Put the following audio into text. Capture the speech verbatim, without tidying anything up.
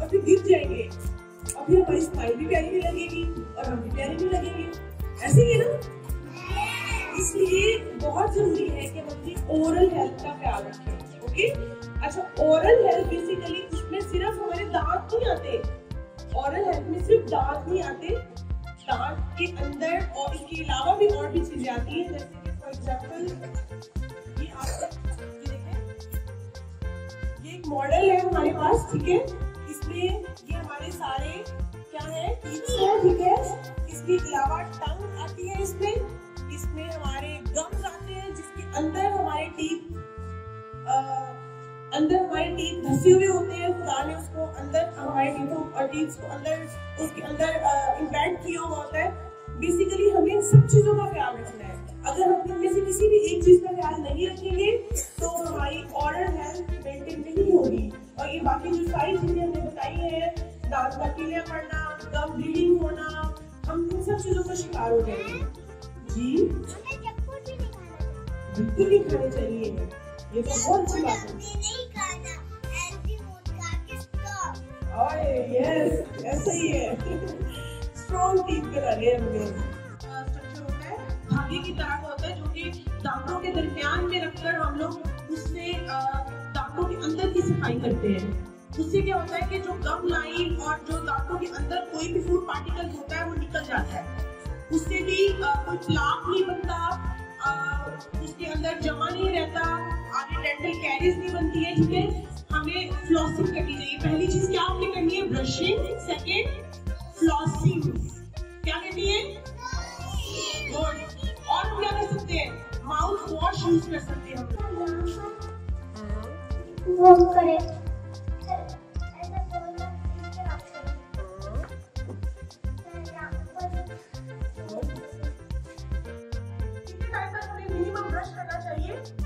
और फिर गिर जाएंगे, अभी हमारी स्माइल भी प्यारी नहीं लगेगी और हम भी प्यारे नहीं लगेंगे, ऐसे ही है ना। इसलिए बहुत जरूरी है कि हम अपनी ओरल हेल्थ का ख्याल रखें। ओके, अच्छा, ओरल हेल्थ बेसिकली उसमें सिर्फ हमारे दांत नहीं आते, ओरल हेल्थ में सिर्फ दांत नहीं आते, दांत के अंदर और इसके अलावा भी और भी चीजें आती हैं, जैसे कि फॉर एग्जाम्पल ये आप देखें, ये एक मॉडल है हमारे पास, ठीक है। इसमें ये हमारे सारे क्या है, टीथ है, ठीक है। इसके अलावा टंग आती है इसमें, इसमें हमारे गम्स आते हैं जिसके अंदर हमारे टीथ अंदर हमारे टीथ धसे हुए होते हैं, खुदा ने उसको अंदर हमारे टीथों और टीथ को अंदर उसके अंदर इम्प्लांट किया हुआ होता है। बेसिकली हमें सब चीजों का ख्याल रखना है, अगर हम इनमें से किसी भी एक चीज का ख्याल नहीं रखेंगे तो हमारी ऑरल हेल्थ मेंटेन नहीं होगी। और ये बाकी जो सारी चीजें हमने बताई है, दांत का पीला पड़ना, गम ब्लीडिंग होना, हम इन सब चीजों का शिकार हो जाएंगे जी। बिल्कुल नहीं खाने चाहिए, ये तो बहुत अच्छी बात है। ऐसा ही है, स्ट्रॉन्ग टीथ बनाने हैं हमने। स्ट्रक्चर होता है धागे की तरह होता है, जो कि दांतों के दरमियान में रखकर हम लोग उससे दांतों के अंदर की सफाई करते हैं। उससे क्या होता है कि जो गम लाइन और जो दांतों के अंदर कोई भी फूड पार्टिकल होता है वो निकल जाता है, उससे भी कोई प्लाक नहीं बनता, आ, उसके अंदर जमा नहीं रहता, आगे डेंटल कैरीज नहीं बनती है, ठीक है। हमें फ्लॉसिंग करनी चाहिए। पहली चीज क्या आपने करनी है, ब्रशिंग। Second, flossing. क्या करनी है? गुड। और क्या कर सकते हैं? माउथ वॉश यूज कर सकते हैं। वो करें करना चाहिए।